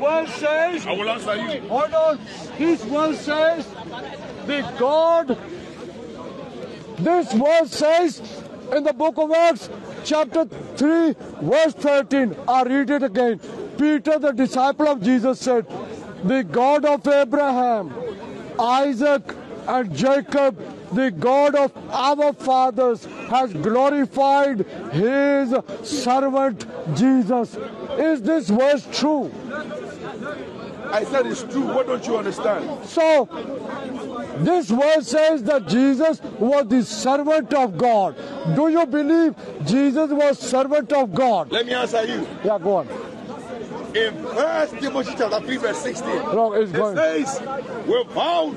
Word says, I will answer you. Hold on. His word says, that God, this word says in the book of Acts, chapter 3, verse 13. I read it again. Peter, the disciple of Jesus, said, the God of Abraham, Isaac, and Jacob, the God of our fathers, has glorified his servant Jesus. Is this verse true? I said it's true. What don't you understand? So, this verse says that Jesus was the servant of God. Do you believe Jesus was servant of God? Let me answer you. Yeah, go on. In 1 Timothy chapter 3, verse 16, it says, without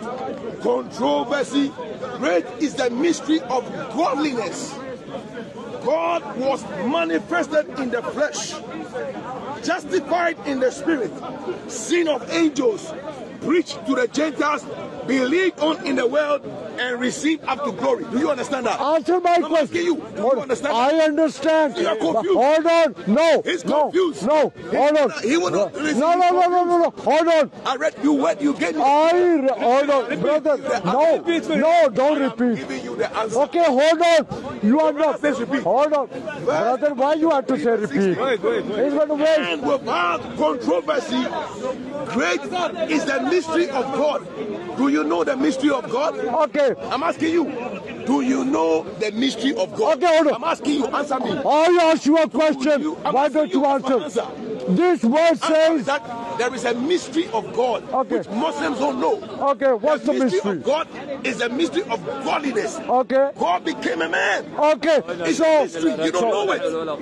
controversy, great is the mystery of godliness. God was manifested in the flesh, justified in the spirit, seen of angels, preached to the Gentiles, believed on in the world, and received up to glory. Do you understand that? Answer my question. You. Do you understand that? I understand. So you are confused. Hold on. No. He's confused. No. Hold on. He will not receive. No. Hold on. I read you what you gave me. Hold on. Brother. No. Don't repeat. I'm giving you the answer. Okay. Hold on. You are not. Hold on. Brother, why you have to say repeat? He's going to wait. And without controversy, great is the mystery of God. Do you know the mystery of God? Okay. I'm asking you, do you know the mystery of God? Okay, hold on. I'm asking you, answer me. I ask you a question. Why don't you answer? This word says that there is a mystery of God, which Muslims don't know. Okay, what's the mystery? The mystery of God is a mystery of godliness. Okay. God became a man. Okay. It's a mystery. You don't know it.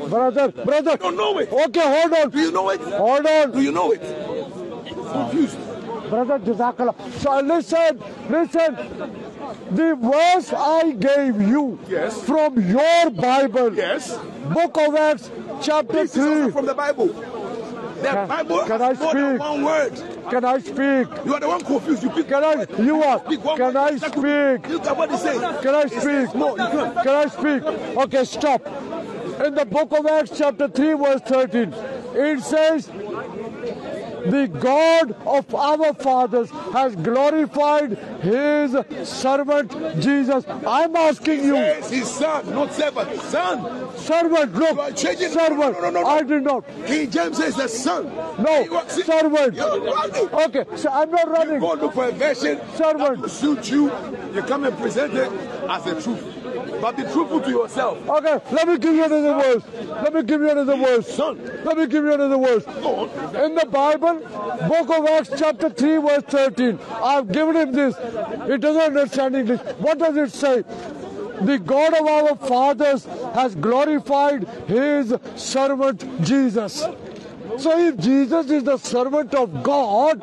Brother. You don't know it. Okay, hold on. Do you know it? Hold on. Do you know it? Confused. Brother, Jazakallah. So listen. The verse I gave you from your Bible, Book of Acts, chapter 3. From the Bible. The Bible has more than one word. Can I speak? You are the one confused. You pick. You are. Can I speak? Look at what he says. Can I speak? No, you can't. Can I speak? Okay, stop. In the Book of Acts, chapter 3, verse 13, it says, the God of our fathers has glorified his servant Jesus. I'm asking you. His son, not servant. Son. Servant, look. Servant. No. I did not. King James says the son. No. Servant. Okay, so I'm not running. You go look for a version that will suit you. You come and present it as the truth. But be truthful to yourself. Okay, let me give you another verse. Let me give you another verse. In the Bible, Book of Acts, chapter 3, verse 13. I've given him this. He doesn't understand English. What does it say? The God of our fathers has glorified his servant Jesus. So if Jesus is the servant of God,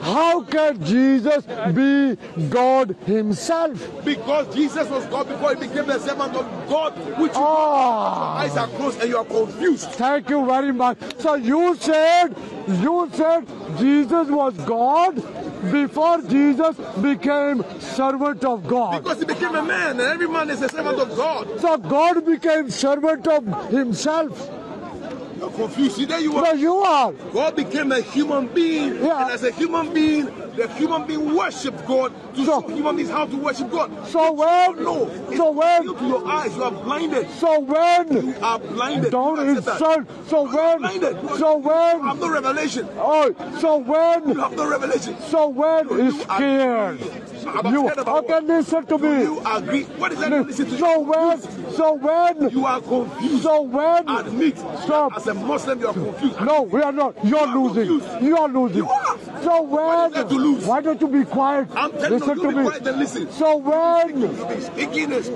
how can Jesus be God himself? Because Jesus was God before he became the servant of God, which you eyes are closed and you are confused. Thank you very much. So you said Jesus was God before Jesus became servant of God. Because he became a man and every man is a servant of God. So God became servant of himself. You're confused. There you are. But you are. God became a human being, and as a human being, the human being worshipped God to show human beings how to worship God. So when? No. So when? Your eyes, you are blinded. So when? You are blinded. Don't insult. So when? So when? You have no revelation. Oh, so when? You have no revelation. So when is scared? Okay, listen to me. You agree? What is that? Listen to So when? You are confused. So when? Admit. Stop. As a Muslim, you are confused. No, we are not. You are losing. You are. So when? Why don't you be quiet? I'm telling you, be quiet and listen. So when? Stickiness.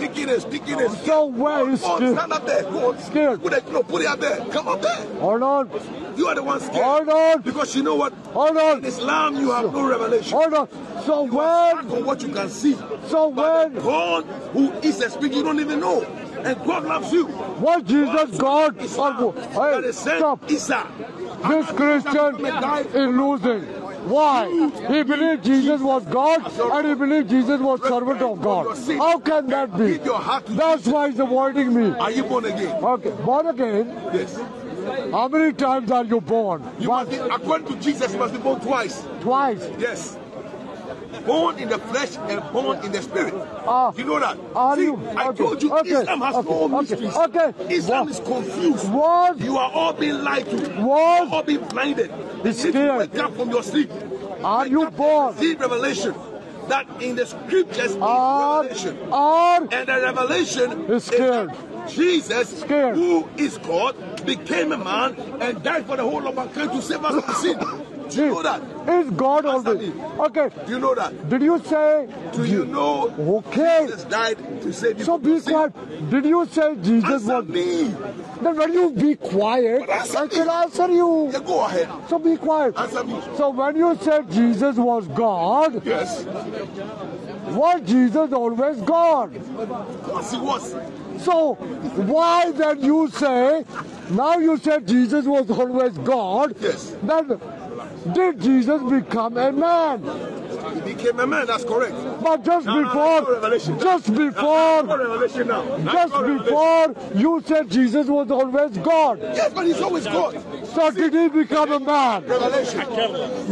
So when? Stand up there. Go on. Scared. Put it up there. Come up there. Hold on. You are the one scared. Hold on. Because you know what? Hold on. In Islam, you have no revelation. Hold on. So you when? From what you can see. So when? God, who is the speaker, you don't even know. And God loves you. What Jesus, God, or hey, stop. Isa. This Christian is losing. Why? He believed Jesus was God and he believed Jesus was servant of God. How can that be? That's why he's avoiding me. Are you born again? Okay, born again? Yes. How many times are you born? You must be, according to Jesus, you must be born twice. Twice? Yes. Born in the flesh and born in the spirit. Do you know that? See, I told you, Islam has no mysteries. Islam is confused. What? You are all being lied to. What? You are all being blinded. You need to wake up from your sleep. Are you born? See revelation. That in the scriptures is revelation. And the revelation is that Jesus, who is God, became a man and died for the whole of mankind to save us from sin. Do you know that? Is God always? Okay. Do you know that? Did you say? Do you know? Okay. Jesus died to save you. So be quiet. Did you say Jesus was? Me. Then when you be quiet, I can answer you. Yeah, go ahead. So be quiet. Answer me. So when you said Jesus was God, yes. Was Jesus always God? Of course he was. So why then you say? Now you said Jesus was always God. Yes. Then. Did Jesus become a man? He became a man, that's correct. But just before you said Jesus was always God. Yes, but he's always God. So did he become a man? Revelation.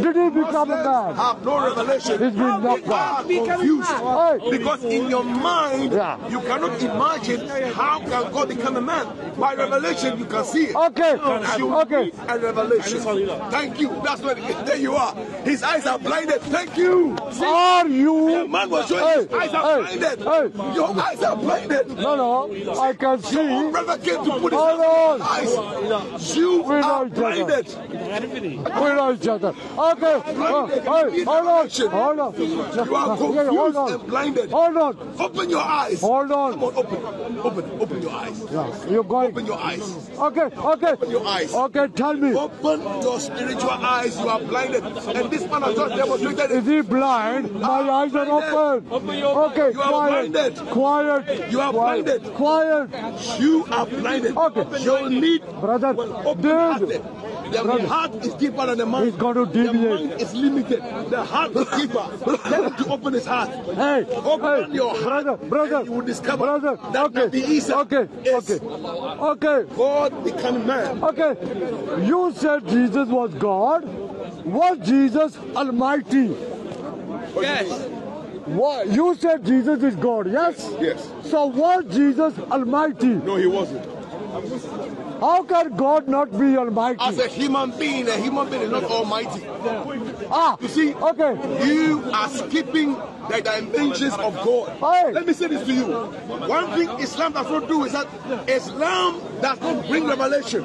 Did he become a man? Have no revelation. He's been confused. Because in your mind, you cannot imagine how can God become a man. By revelation, you can see it. Okay. Okay. And revelation. Thank you. That's what. There you are. His eyes are blinded. Thank you. See? Are you? The man was showing his eyes are blinded. Your eyes are blinded. No, no. I can see. Your brother came to put his eyes. You are blinded. We know each other. Okay. Hold on. You are confused and blinded. Hold on. Open your eyes. Hold on. Come on, open your eyes. You're going. Open your eyes. Okay. Open your eyes. Okay, tell me. Open your spiritual eyes. You are blinded. And this man has just demonstrated. Is he blind? My eyes are open. Open your eyes. Okay, you are blinded. Quiet. You are blinded. Quiet. You are blinded. Okay. Your need. Brother. The heart is deeper than the mind. He's going to deviate. The mind is limited. The heart is deeper. Let him open his heart. Hey, open your heart. Brother, you will discover that the Isa is God become man. Okay, you said Jesus was God. Was Jesus Almighty? Yes. What? You said Jesus is God. Yes. Yes. So was Jesus Almighty? No, he wasn't. How can God not be almighty? As a human being is not almighty. You see, you are skipping the dimensions of God. Hey. Let me say this to you. One thing Islam does not do is that Islam does not bring revelation.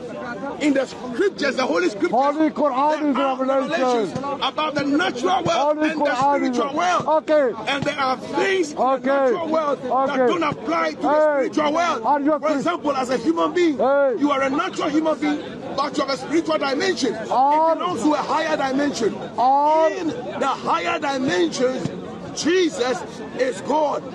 In the scriptures, the Holy Scriptures, Holy Quran is revelation about the natural world and the spiritual world. Okay. And there are things in the natural world that don't apply to the spiritual world. For example, as a human being, you are a natural human being, but you have a spiritual dimension. It belongs to a higher dimension. In the higher dimensions, Jesus is God. In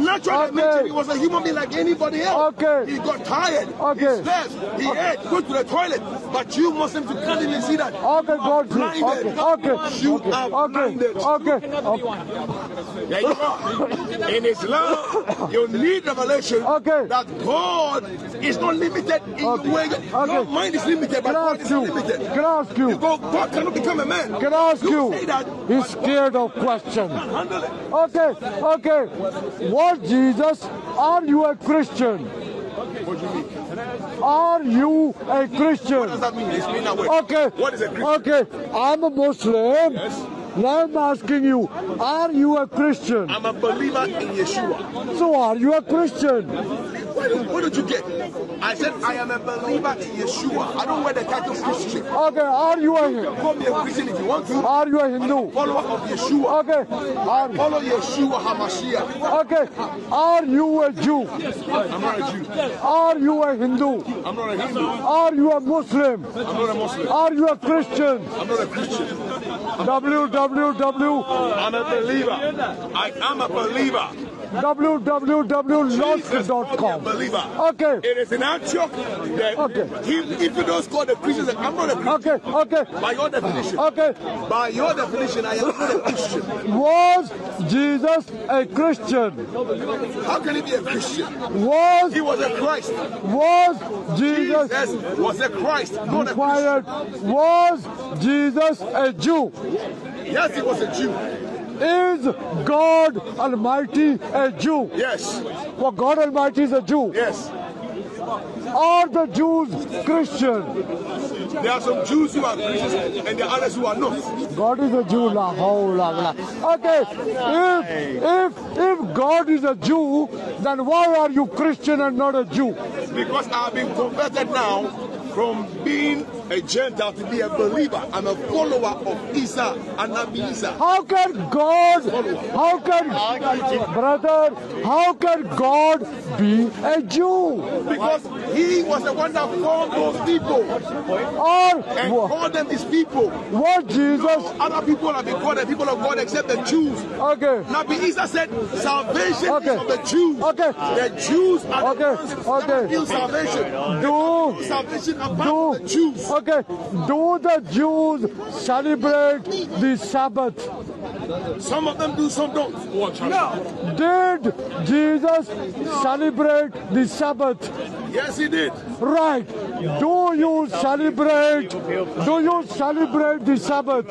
the natural dimension, he was a human being like anybody else. He got tired. He slept. He ate. Go to the toilet. But you Muslims, you can't even see that. You are blinded. There you are. In Islam, you need revelation that God is not limited in the way. Your mind is limited, but God is limited. Can I ask you? God cannot become a man. Can I ask you? He's scared of questions. What Jesus, are you a Christian? What do you mean? Are you a Christian? What does that mean? Explain that way. What is a Christian? I'm a Muslim. Yes. Now I'm asking you, are you a Christian? I'm a believer in Yeshua. So are you a Christian? What did you get? I said I am a believer in Yeshua. I don't wear the title Christian. Are you a Hindu? Call me a Christian if you want to. Are you a Hindu? Follower of Yeshua. Follow Yeshua HaMashiach. Are you a Jew? I'm not a Jew. Are you a Hindu? I'm not a Hindu. Are you a Muslim? I'm not a Muslim. Are you a Christian? I'm not a Christian. I'm a believer. I am a believer. www.lost.com. Okay. It is in our church that if you don't call the Christians, I'm not a Christian. Okay, okay. By your definition. Okay. By your definition, I am not a Christian. Was Jesus a Christian? How can he be a Christian? He was a Christ. Was Jesus was a Christ, not a Christian. Was Jesus a Jew? Yes, he was a Jew. Is God Almighty a Jew? Yes. Well, God Almighty is a Jew. Yes. Are the Jews Christian? There are some Jews who are Christians and there are others who are not. God is a Jew. Okay. If God is a Jew, then why are you Christian and not a Jew? Because I have been converted now from being a Gentile to be a believer and a follower of Isa and Nabi Isa. How can God, how can God be a Jew? Because he was the one that formed those people and called them his people. What Jesus? No, other people have been called the people of God except the Jews. Okay. Nabi Isa said salvation is of the Jews. Okay. The Jews are the ones that feel salvation. Do the Jews. Okay. Do the Jews celebrate the Sabbath? Some of them do, some don't. No. Did Jesus celebrate the Sabbath? Yes, he did. Right. Do you celebrate the Sabbath?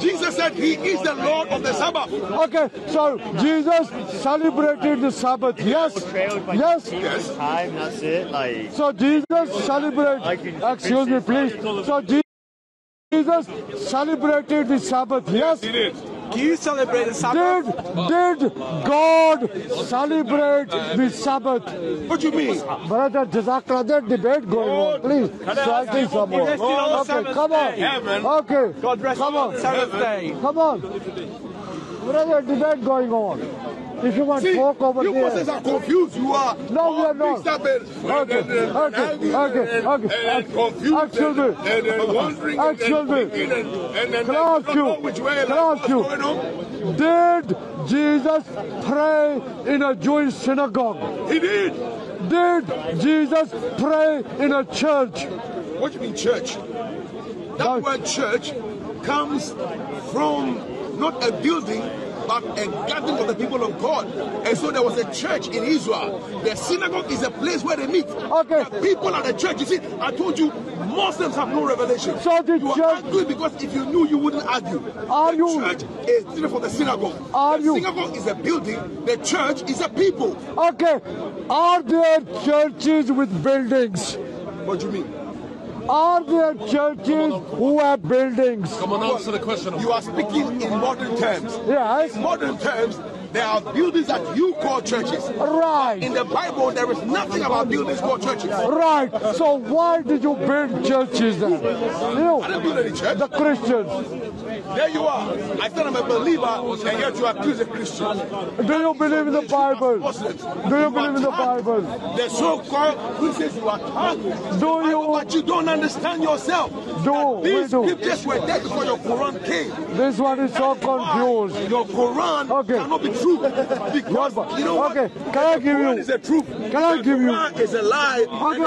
Jesus said he is the Lord of the Sabbath. Okay. So Jesus celebrated the Sabbath. Yes. Yes. Yes. That's it. Like. So Jesus celebrated. Excuse me, please. So Jesus celebrated the Sabbath. Yes. He did. Do you celebrate the Sabbath? Did God celebrate the Sabbath? What do you mean? Brother, Jazakallah, that debate going on, please. Try this some more. Okay, come on. Okay, God rest you on the Sabbath day. Come on. Brother, debate going on. If you want to walk over there. You persons are confused. You are. No, we are not. Okay. Confused. Excuse me. Can I ask you? Did Jesus pray in a Jewish synagogue? He did. Did Jesus pray in a church? What do you mean church? That word church comes from not a building, but a gathering of the people of God. And so there was a church in Israel. The synagogue is a place where they meet. Okay. The people at the church, you see, I told you, Muslims have no revelation. So the you are arguing because if you knew, you wouldn't argue. The church is different from the synagogue. The synagogue is a building. The church is a people. Okay. Are there churches with buildings? What do you mean? Are there churches who have buildings? Come on, answer the question. You are speaking in modern terms. Yes. In modern terms, there are buildings that you call churches. Right. In the Bible, there is nothing about buildings called churches. Right. So why did you build churches then? I didn't build any church. The Christians. There you are. I said I'm a believer, and yet you accuse a Christian. Do you believe in the Bible? Do you believe in the Bible? The so-called Christians, you are targeted. Do you? But you don't understand yourself. Do these scriptures were there before your Quran came? This one is so confused. Your Quran cannot be true because you know what? Can I give you? Quran is a lie. Hold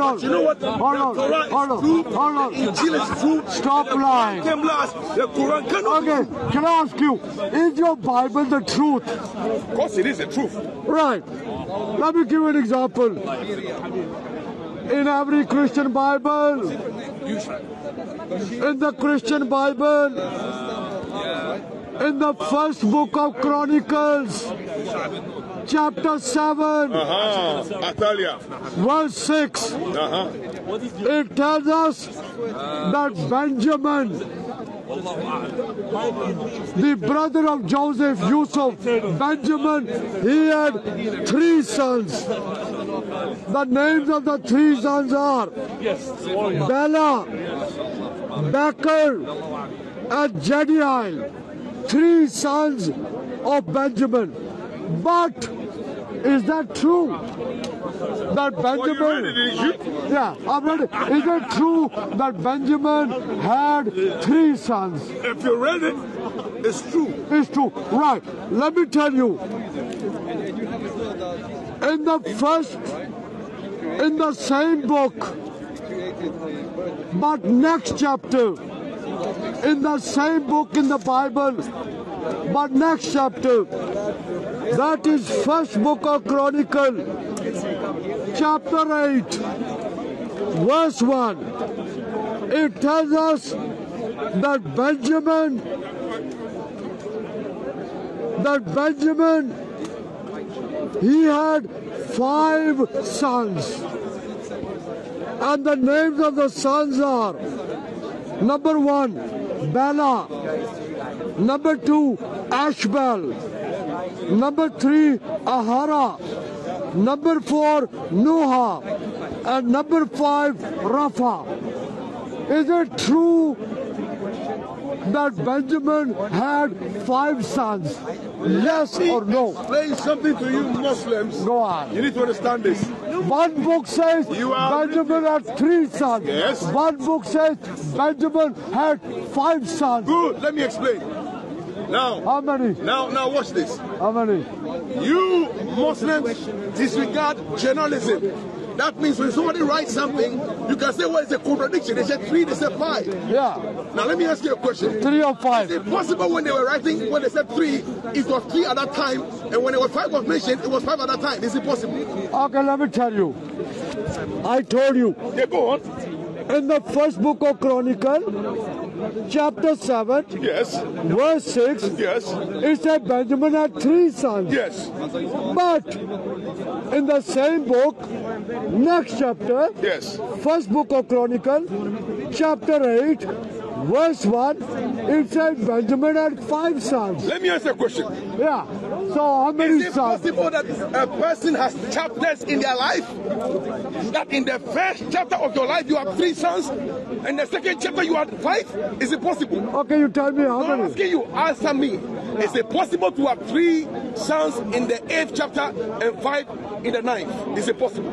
on. You know what? Hold on. Injil is true. Stop lying. The Quran cannot. Okay. Can I ask you? Is your Bible the truth? Of course, it is the truth. Right. Let me give you an example. In every Christian Bible, in the Christian Bible. In the first book of Chronicles, chapter 7, verse 6, it tells us that Benjamin, the brother of Joseph, Yusuf, Benjamin, he had 3 sons. The names of the 3 sons are Bela, Becher, and Jediel. 3 sons of Benjamin, but Is that true that Benjamin? Yeah, I'm ready. Is it true that Benjamin had 3 sons? If you read it, it's true. It's true, right? Let me tell you. In the same book, but next chapter. In the same book in the Bible, but next chapter. That is first book of Chronicles, chapter 8, verse 1. It tells us that Benjamin, he had 5 sons. And the names of the sons are, number 1, Bela, number 2, Ashbel, number 3, Ahara, number 4, Noha, and number 5, Rapha. Is it true that Benjamin had 5 sons? Yes or no? Explain something to you Muslims. Go on. You need to understand this. One book says Benjamin had 3 sons. Yes. One book says Benjamin had 5 sons. Good. Let me explain. Now. How many? Now watch this. How many? You Muslims disregard journalism. That means when somebody writes something, you can say, well, it's a contradiction. They said 3, they said 5. Yeah. Now, let me ask you a question. 3 or 5. Is it possible when they were writing, when they said 3, it was 3 at that time, and when it was 5 was mentioned, it was 5 at that time? Is it possible? Okay, let me tell you. I told you. Yeah, go on. In the first book of Chronicles, chapter 7, yes, verse 6, yes, it said Benjamin had 3 sons. Yes. But in the same book, next chapter, yes, first book of Chronicles, chapter 8, verse 1, it says Benjamin had 5 sons. Let me ask you a question. Yeah. So how many sons? Is it possible that a person has chapters in their life? That in the first chapter of your life you have 3 sons, and the second chapter you have 5? Is it possible? Okay, you tell me how many. I'm asking you, answer me. Yeah. Is it possible to have 3 sons in the 8th chapter and 5 in the 9th? Is it possible?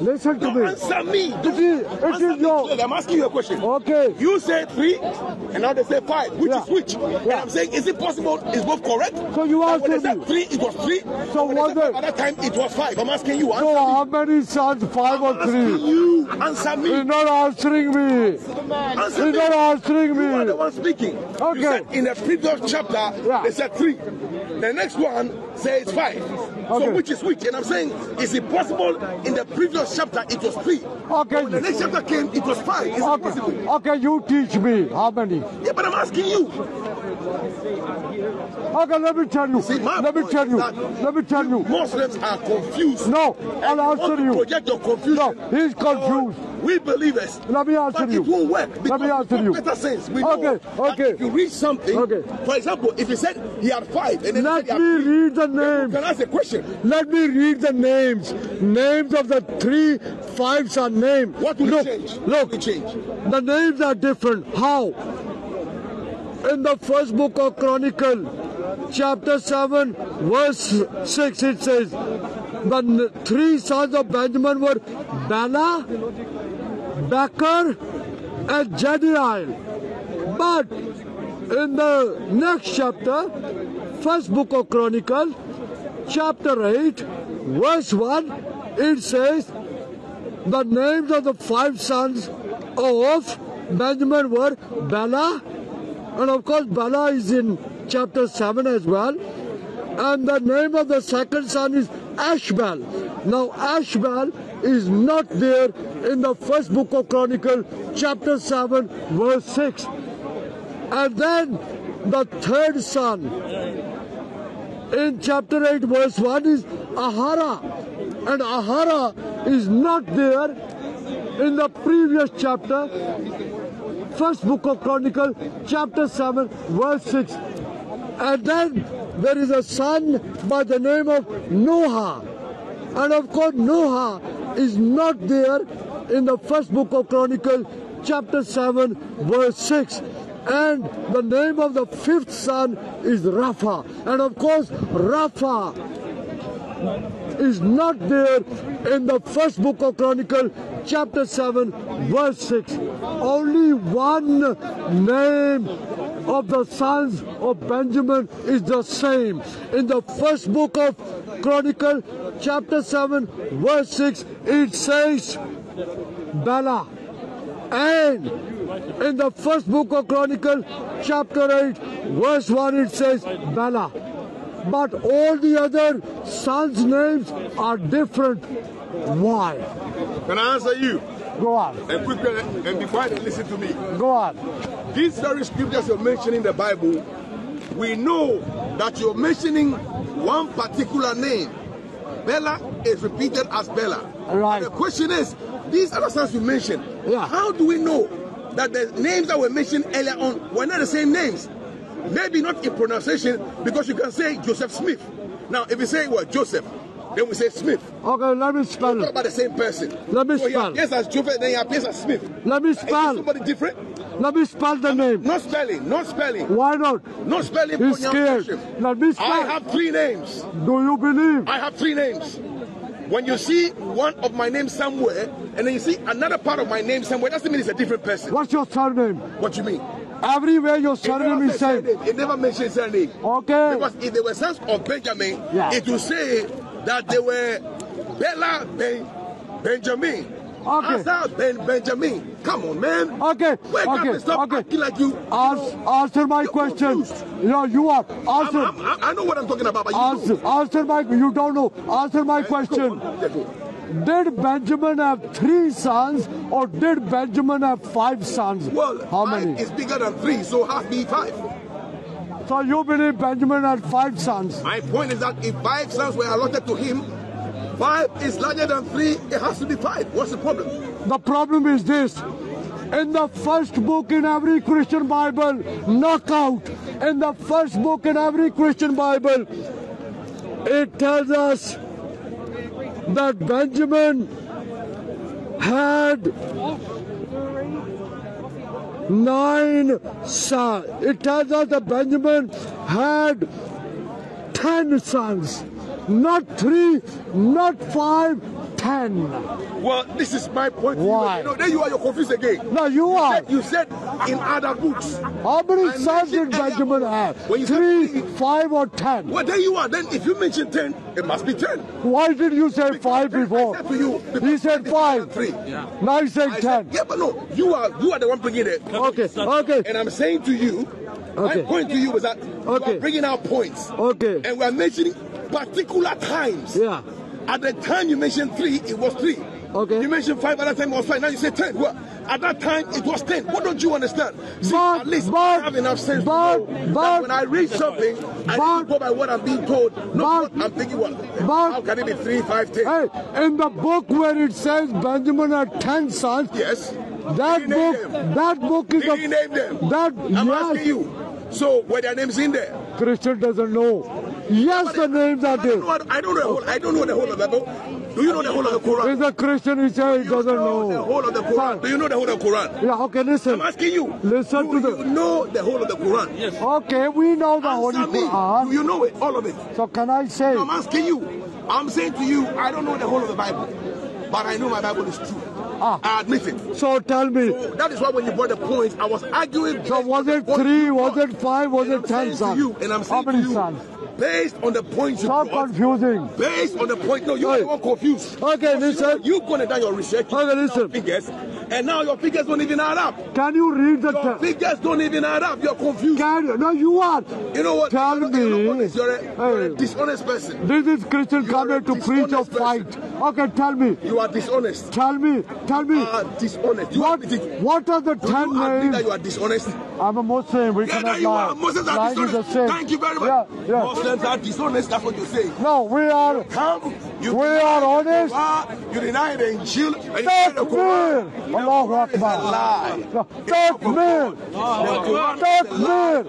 Listen to me. Answer me. I'm asking you a question. Okay. You said 3, and now they say 5, which is which? Yeah. And I'm saying, is it possible? Is both correct? So you answered me. When they said 3, it was 3. So what? At that time, it was 5. I'm asking you. So how many sons? 5 or 3? You answer me. You're not answering me. Answer me. You're not answering me. You are the one speaking. Okay. You said in the previous chapter, they said 3. The next one says 5. Okay. So which is which? And I'm saying, is it possible in the previous chapter it was 3. Okay. When the next chapter came, it was 5. Is it possible? Okay, you teach me how many. Yeah, but I'm asking you. Okay, let me tell you. See, let me tell you. Muslims are confused. No, I'll answer you. Project your confusion. No, he's confused. We believers. Let me answer you. It won't work. Let me answer you. Better sense. We know if you read something, for example, if he said he had 5, and then let me read the names. Can I ask a question? Let me read the names. Names of the 3, 5s are named. What will it change? Look, the names are different. How? In the first book of Chronicles, chapter 7, verse 6, it says, the 3 sons of Benjamin were Bela, Becher, and Jediel. But in the next chapter, first book of Chronicles, chapter 8, verse 1, it says the names of the 5 sons of Benjamin were Bela, and of course Bela is in chapter 7 as well, and the name of the 2nd son is Ashbel. Now Ashbel is not there in the first book of Chronicles, chapter 7, verse 6. And then the 3rd son in chapter 8, verse 1 is Ahara. And Ahara is not there in the previous chapter, first book of Chronicles, chapter 7, verse 6. And then there is a son by the name of Noha. And of course, Noha is not there in the first book of Chronicles, chapter 7, verse 6. And the name of the 5th son is Rapha. And of course, Rapha is not there in the first book of Chronicles, chapter 7, verse 6. Only one name of the sons of Benjamin is the same. In the first book of Chronicles, chapter 7, verse 6, it says Bela. And in the first book of Chronicles, chapter 8, verse 1, it says Bela. But all the other sons' names are different. Why? Can I answer you? Go on. And quickly, and be quiet and listen to me. Go on. These very scriptures you're mentioning in the Bible, we know that you're mentioning one particular name. Bela is repeated as Bela. Right. And the question is, these other sons you mentioned, how do we know that the names that were mentioned earlier on were not the same names? Maybe not in pronunciation, because you can say Joseph Smith. Now, if you say, well, Joseph, then we say Smith. Okay, let me spell it. We're talking about the same person. Let me spell. He appears as Joseph, then he appears as Smith. Let me spell. Is somebody different? Let me spell the name. Not spelling, not spelling. Why not? Not spelling. He's scared. Let me spell. I have three names. Do you believe? I have three names. When you see one of my name somewhere, and then you see another part of my name somewhere, that doesn't mean it's a different person. What's your surname? What do you mean? Everywhere your surname is said. It never mentions surname. Okay. Because if they were sons of Benjamin, it will say that they were Bela Benjamin. Okay. Asa Benjamin. Come on, man. Okay. Wake up and stop acting like you. Answer my question. You are. Answer. I know what I'm talking about, but you don't. Answer my. You don't know. Answer my question. Did Benjamin have three sons, or did Benjamin have five sons? Well, how many? It's bigger than three, so half be five. So you believe Benjamin had five sons? My point is that if five sons were allotted to him, five is larger than three, it has to be five. What's the problem? The problem is this. In the first book in every Christian Bible, knockout. In the first book in every Christian Bible, it tells us that Benjamin had 9 sons. It tells us that Benjamin had 10 sons. Not 3, not 5, 10. Well, this is my point. Why? You know, then you are confused again. No, you are. You said in other books. How many sons did Benjamin have? 3, 5, or 10? Well, there you are. Then if you mention 10, it must be 10. Why did you say 5 before? I said to you, he said 5. 3. Yeah. Now he's saying 10. Yeah, but no, you are the one bringing it. Okay, okay. And I'm saying to you, my point to you was that you are bringing out points. Okay. And we are mentioning particular times. Yeah. At the time you mentioned 3, it was 3. Okay. You mentioned 5 at that time, it was 5. Now you say 10. Well, at that time it was 10. What don't you understand? See, but, at least I have enough sense to know that when I read something, I need to go by what I'm being told. Not what I'm thinking. Well, how can it be 3, 5, 10? Hey, in the book where it says Benjamin had 10 sons, yes, that book is a... Did he name them? I'm asking you. So were their names in there? Christian doesn't know. Yes, the names are there. I don't know the whole of the Bible. Do you know the whole of the Quran? He's a Christian, he says he doesn't know. The whole of the Quran. Do you know the whole of the Quran? Yeah, okay, listen. I'm asking you. Listen to the... Do you know the whole of the Quran? Yes. Okay, we know the whole Quran. Do you know it? All of it. So can I say... No, I'm asking you. I'm saying to you, I don't know the whole of the Bible. But I know my Bible is true. Ah. I admit it. So tell me. So that is why when you brought the points, I was arguing... So was it 3, was it 5, was it 10 sons? And I'm saying to you... Based on the point you brought. Stop confusing. Based on the point. No, you are all confused. Okay, listen. You've gone and done your research. Okay, listen. Figures, and now your figures don't even add up. Can you read the text? Your figures don't even add up. You're confused. No, you are. You know what? Tell me. You're a dishonest person. This is Christian coming to preach or fight. Okay, tell me. You are dishonest. Tell me. Tell me. You are dishonest. What are the 10 names? I think that you are dishonest. I'm a Muslim. We cannot lie. Muslims are dishonest. Thank you very much. Muslims are dishonest. That's what you say. No, we are. We are honest. You deny the Injil. Takbir. Allahu Akbar. Takbir. Takbir.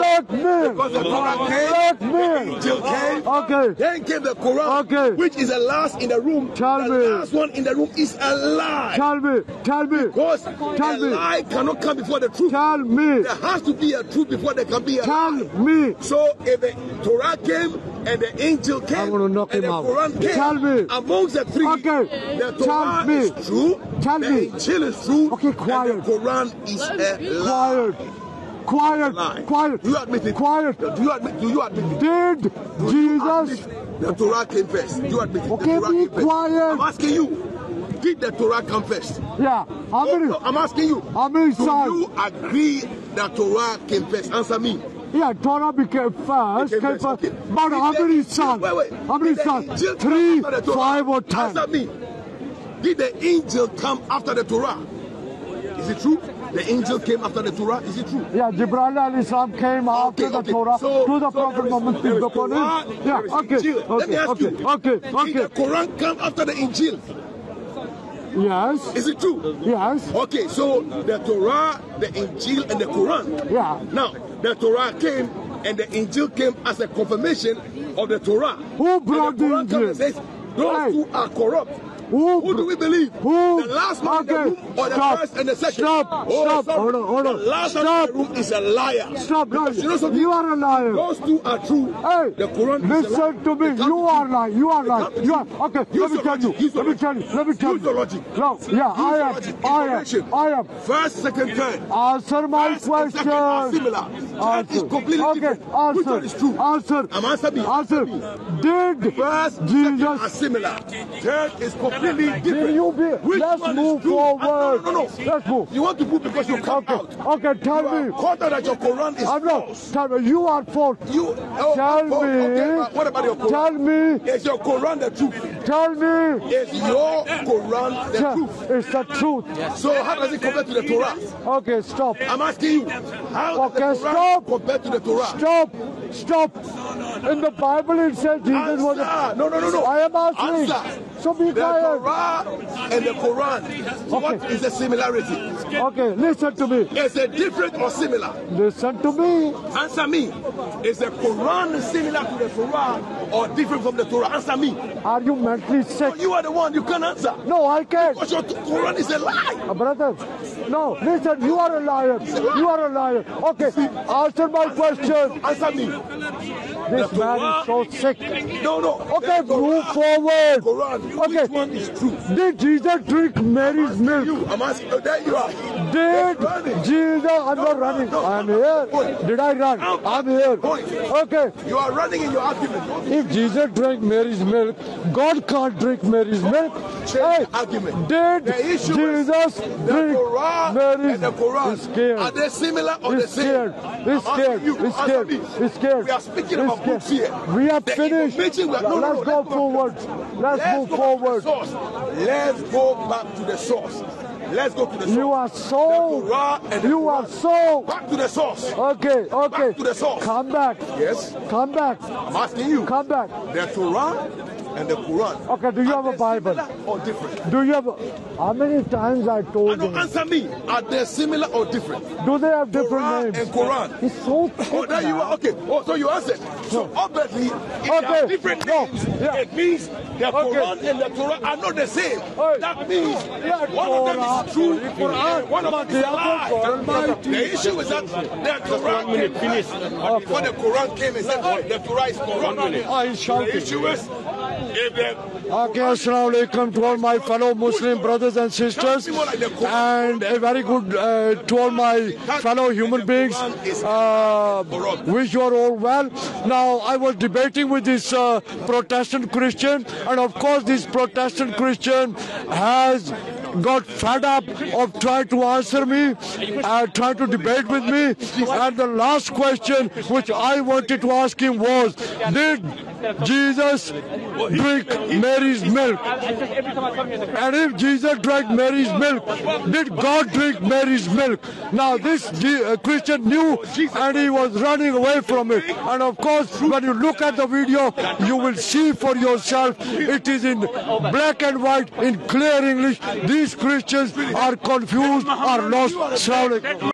Takbir. Because the Quran came. Takbir. The Injil came. Okay. Then came the Quran. Okay. Which is the last in the room. Tell me. The last one in the room is a lie. Tell me. Tell me. Because a lie cannot come before the truth. Tell me. There has to be a truth before there can be a lie. Tell me. So if the Torah came and the angel came. I'm going to knock him out. Quran came. Tell me. Amongst the three, okay. The Torah is true. Tell me. The angel is true. Okay, quiet. And the Quran is a lie. Quiet. Quiet. Quiet. Do you admit it? Quiet. Do you admit it? Did Jesus? The Torah came first. Do you admit it? Okay, be quiet. I'm asking you. Did the Torah come first? Yeah. I'm asking you. How many times? Do you agree that Torah came first? Answer me. Yeah, Torah became first. Okay. But how many times? How many times? 3, 5, or 10. Answer me. Did the angel come after the Torah? Is it true? The angel came after the Torah. Is it true? Yeah, Jibreel al-Islam came after the Torah to the Prophet Muhammad. Yeah. Let me ask you. Did the Quran come after the Injil? Yes. Is it true? Yes. Okay, so the Torah, the Injil, and the Quran. Yeah. Now, the Torah came and the Injil came as a confirmation of the Torah. Who brought the Quran? The Quran says, those who are corrupt. Who do we believe? Who? The last man in the room or the first and the second? Hold on. The last man in the room is a liar. Stop. You are a liar. Those two are true. Hey, the Quran is a liar. Listen to me. You are lying. Okay, let me tell you. Use your logic. No, yeah, I am. First, second, third. Answer my question. Are similar. Answer. Okay, which one is true? Answer. I'm answering. Answer. Did first, Jesus? Are similar. Third is complete. Let's move forward. No. Let's move. You want to move because you come out. Okay, tell me. Caught that your Quran is false. Tell me, you are false. Tell me. What about your Quran? Tell me. Is your Quran the truth? Tell me. Is your Quran the truth? It's the truth. Yes. So how does it compare to the Torah? Okay, stop. I'm asking you. How does the Quran compare to the Torah? Stop. In the Bible it says Jesus was a... No. I am asking. Answer. So be quiet. The Torah and the Quran. What is the similarity? Okay, listen to me. Is it different or similar? Listen to me. Answer me. Is the Quran similar to the Torah or different from the Torah? Answer me. Are you mentally sick? No, you are the one. You can't answer. No, I can't. Because your Quran is a lie. Brother, no. Listen, you are a liar. You are a liar. Okay, answer my question. Answer me. This man is so sick. No. Okay, move forward. Quran. Okay. Which one is true? Did Jesus drink Mary's milk? There you are. Did Jesus... I'm not running. I'm here. Did I run? I'm here. Okay. You are running in your argument. If Jesus drank Mary's milk, God can't drink Mary's milk. Argument. Did Jesus drink Mary's milk? Are they similar or the same? He's scared. We are speaking about books here. We are finished. Let's go forward. Let's move forward. Let's go back to the source. Let's go to the source. You are so. You are so. Back to the source. Okay. Back to the source. Come back. Yes. Come back. I'm asking you. Come back. The Torah and the Quran. Okay, do you have a Bible? Or different? Do you have? How many times I told you? Answer me. Are they similar or different? Do they have different names? Quran and Quran. It's so. There you are. Okay. So you answered. So obviously, if they have different names, it means the Quran and the Torah are not the same. That means one of them is true and one of them is a lie. The issue is that the Quran finished. Before the Quran came and said the Torah is Quran. The issue is. Okay, Assalamu alaikum to all my fellow Muslim brothers and sisters, and a very good to all my fellow human beings. Wish you are all well. Now, I was debating with this Protestant Christian, and of course this Protestant Christian has got fed up of trying to answer me, trying to debate with me, and the last question which I wanted to ask him was, did Jesus drink Mary's milk? And if Jesus drank Mary's milk, did God drink Mary's milk? Now this Christian knew, and he was running away from it. And of course, when you look at the video, you will see for yourself, it is in black and white, in clear English. These Christians are confused, are lost.